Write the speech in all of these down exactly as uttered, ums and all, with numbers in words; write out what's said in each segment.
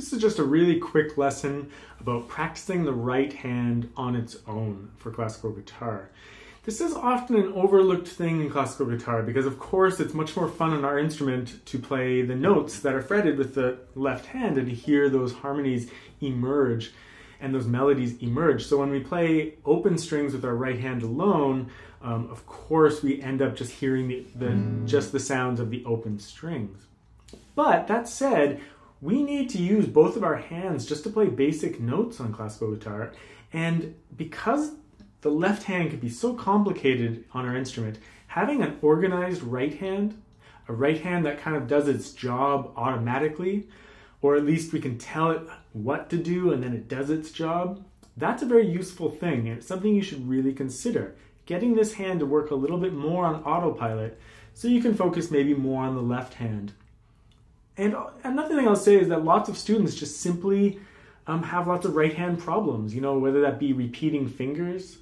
This is just a really quick lesson about practicing the right hand on its own for classical guitar. This is often an overlooked thing in classical guitar because, of course, it's much more fun on our instrument to play the notes that are fretted with the left hand and to hear those harmonies emerge and those melodies emerge. So when we play open strings with our right hand alone, um, of course, we end up just hearing the, the, just the sounds of the open strings. But that said, we need to use both of our hands just to play basic notes on classical guitar. And because the left hand can be so complicated on our instrument, having an organized right hand, a right hand that kind of does its job automatically, or at least we can tell it what to do and then it does its job, that's a very useful thing, and it's something you should really consider. Getting this hand to work a little bit more on autopilot so you can focus maybe more on the left hand. And another thing I'll say is that lots of students just simply um, have lots of right hand problems, you know, whether that be repeating fingers,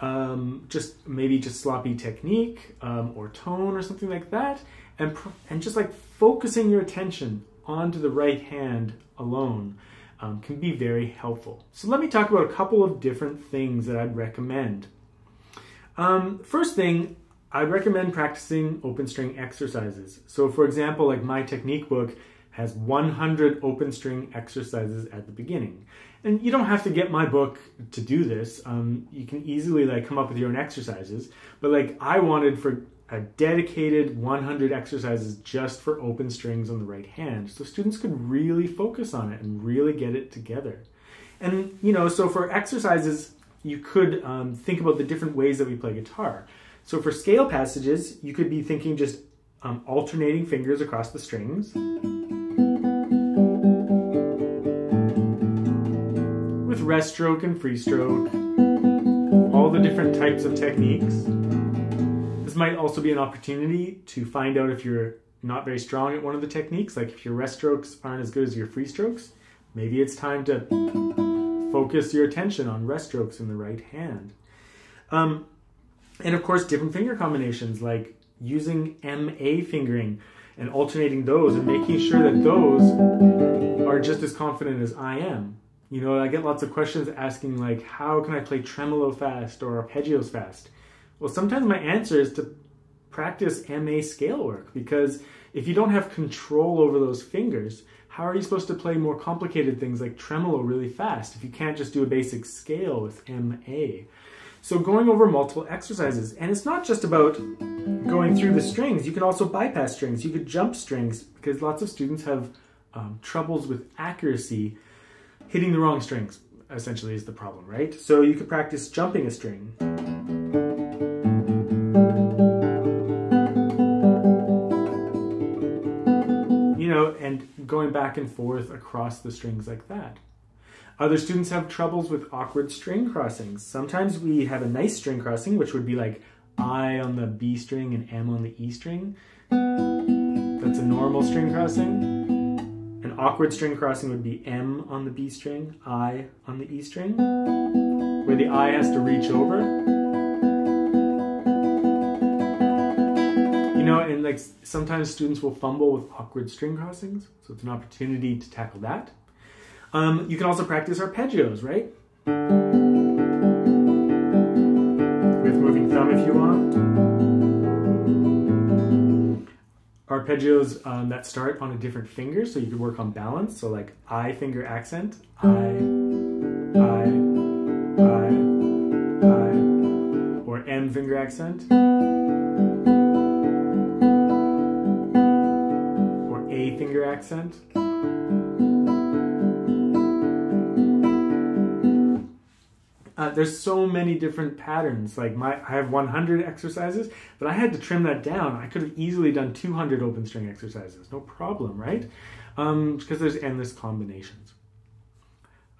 Um, just maybe just sloppy technique um, or tone or something like that, and, and just like focusing your attention onto the right hand alone um, can be very helpful. So let me talk about a couple of different things that I'd recommend. Um, first thing, I'd recommend practicing open string exercises. So for example, like my technique book has one hundred open string exercises at the beginning. And you don't have to get my book to do this. Um, you can easily like come up with your own exercises, but like I wanted for a dedicated one hundred exercises just for open strings on the right hand. So students could really focus on it and really get it together. And you know, so for exercises, you could um, think about the different ways that we play guitar. So for scale passages, you could be thinking just um, alternating fingers across the strings, rest stroke and free stroke, all the different types of techniques. This might also be an opportunity to find out if you're not very strong at one of the techniques, like if your rest strokes aren't as good as your free strokes, maybe it's time to focus your attention on rest strokes in the right hand. Um, and of course, different finger combinations, like using M A fingering and alternating those and making sure that those are just as confident as I am. You know, I get lots of questions asking like, how can I play tremolo fast or arpeggios fast? Well, sometimes my answer is to practice M A scale work, because if you don't have control over those fingers, how are you supposed to play more complicated things like tremolo really fast if you can't just do a basic scale with M A? So going over multiple exercises, and it's not just about going through the strings, you can also bypass strings, you could jump strings, because lots of students have um, troubles with accuracy. Hitting the wrong strings, essentially, is the problem, right? So you could practice jumping a string. You know, and going back and forth across the strings like that. Other students have troubles with awkward string crossings. Sometimes we have a nice string crossing, which would be like I on the B string and M on the E string. That's a normal string crossing. An awkward string crossing would be M on the B string, I on the E string, where the I has to reach over. You know, and like sometimes students will fumble with awkward string crossings, so it's an opportunity to tackle that. Um, you can also practice arpeggios, right? With moving thumb if you want. Arpeggios um, that start on a different finger, so you can work on balance. So like I finger accent, I, I, I, I, or M finger accent, or A finger accent. Uh, there's so many different patterns. Like my, I have one hundred exercises, but I had to trim that down. I could have easily done two hundred open string exercises, no problem, right? Um, because there's endless combinations.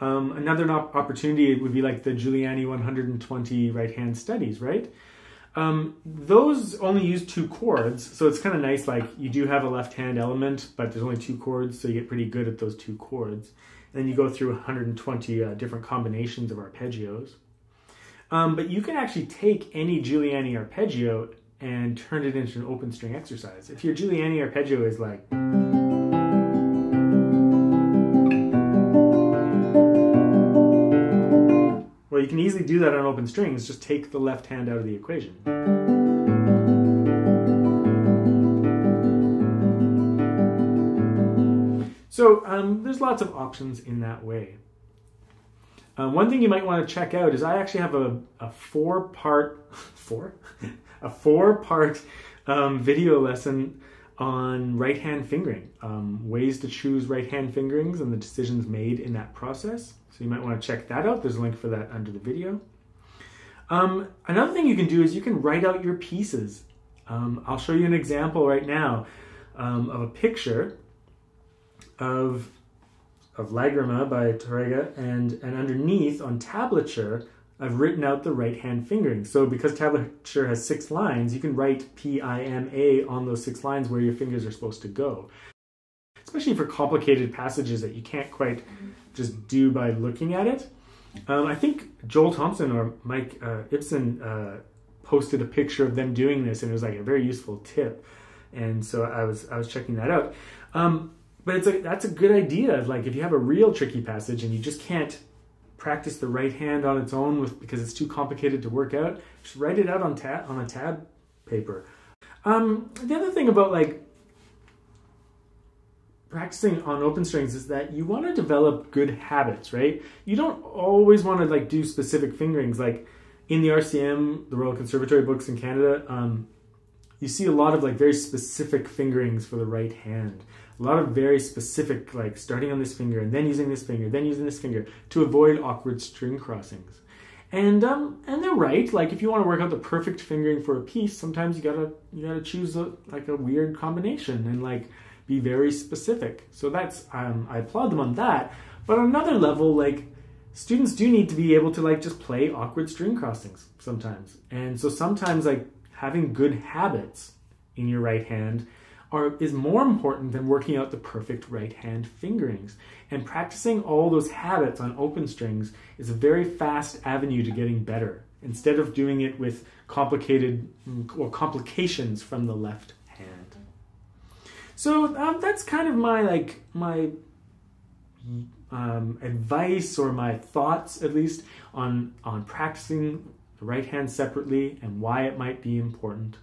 Um, another opportunity would be like the Giuliani one hundred twenty right-hand studies, right? Um, those only use two chords, so it's kind of nice, like you do have a left-hand element, but there's only two chords, so you get pretty good at those two chords. And then you go through one hundred twenty uh, different combinations of arpeggios. Um, but you can actually take any Giuliani arpeggio and turn it into an open string exercise. If your Giuliani arpeggio is like... you can easily do that on open strings, just take the left hand out of the equation. So um, there's lots of options in that way. Um, one thing you might want to check out is I actually have a, a four-part, four? a four-part um, video lesson on right-hand fingering, um, ways to choose right-hand fingerings and the decisions made in that process. So you might want to check that out. There's a link for that under the video. Um, another thing you can do is you can write out your pieces. Um, I'll show you an example right now um, of a picture of, of Lagrima by Torrega, and, and underneath on tablature, I've written out the right-hand fingering. So because tablature has six lines, you can write P I M A on those six lines where your fingers are supposed to go. Especially for complicated passages that you can't quite just do by looking at it. Um, I think Joel Thompson or Mike uh, Ibsen uh, posted a picture of them doing this, and it was like a very useful tip. And so I was, I was checking that out. Um, but it's a, that's a good idea. Like if you have a real tricky passage and you just can't practice the right hand on its own with, because it's too complicated to work out, just write it out on, ta on a tab paper. Um, the other thing about like practicing on open strings is that you want to develop good habits, right? You don't always want to like do specific fingerings. Like in the R C M, the Royal Conservatory books in Canada, um, you see a lot of like very specific fingerings for the right hand. A lot of very specific, like starting on this finger and then using this finger, then using this finger to avoid awkward string crossings. And um, and they're right. Like if you want to work out the perfect fingering for a piece, sometimes you gotta you gotta choose a, like a weird combination and like be very specific. So that's um, I applaud them on that. But on another level, like students do need to be able to like just play awkward string crossings sometimes. And so sometimes like having good habits in your right hand Are, is more important than working out the perfect right hand fingerings. And practicing all those habits on open strings is a very fast avenue to getting better, instead of doing it with complicated or complications from the left hand. So um, that's kind of my like my um, advice, or my thoughts at least, on on practicing the right hand separately and why it might be important.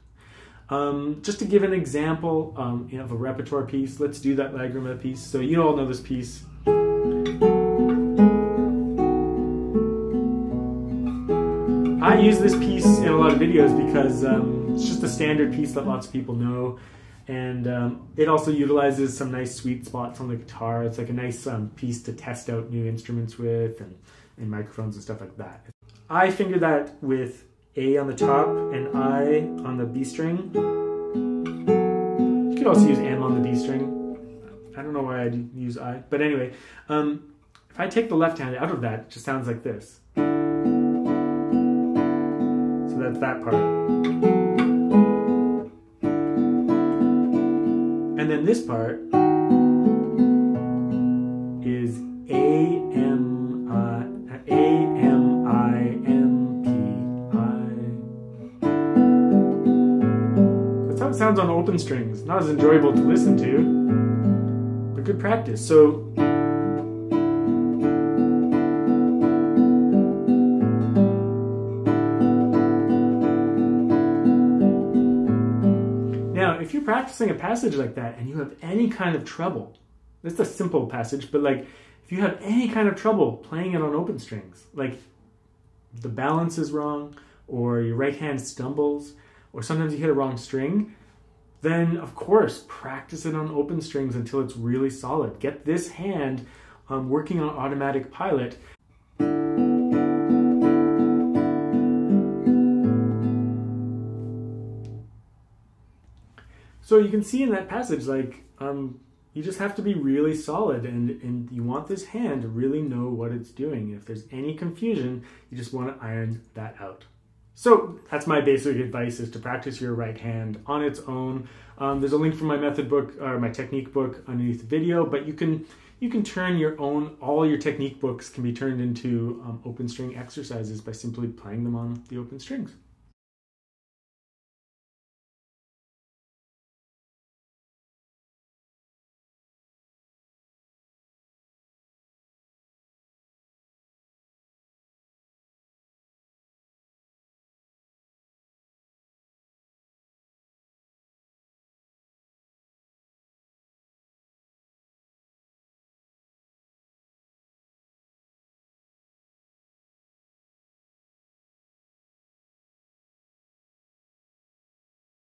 Um, just to give an example um, you know, of a repertoire piece, let's do that Lagrima piece. So you all know this piece. I use this piece in a lot of videos because um, it's just a standard piece that lots of people know. And um, it also utilizes some nice sweet spots on the guitar. It's like a nice um, piece to test out new instruments with, and, and microphones and stuff like that. I finger that with A on the top and I on the B string. You could also use M on the B string. I don't know why I'd use I, but anyway, um, if I take the left hand out of that, it just sounds like this. So that's that part. And then this part is A, M, I, A, M, I, M. Sounds on open strings, not as enjoyable to listen to, but good practice. So now if you're practicing a passage like that and you have any kind of trouble, that's a simple passage, but like if you have any kind of trouble playing it on open strings, like the balance is wrong, or your right hand stumbles, or sometimes you hit a wrong string, then of course practice it on open strings until it's really solid. Get this hand um, working on automatic pilot. So you can see in that passage, like um, you just have to be really solid, and, and you want this hand to really know what it's doing. And if there's any confusion, you just want to iron that out. So that's my basic advice, is to practice your right hand on its own. Um, there's a link for my method book, or my technique book, underneath the video, but you can you can turn your own, all your technique books can be turned into um, open string exercises by simply playing them on the open strings.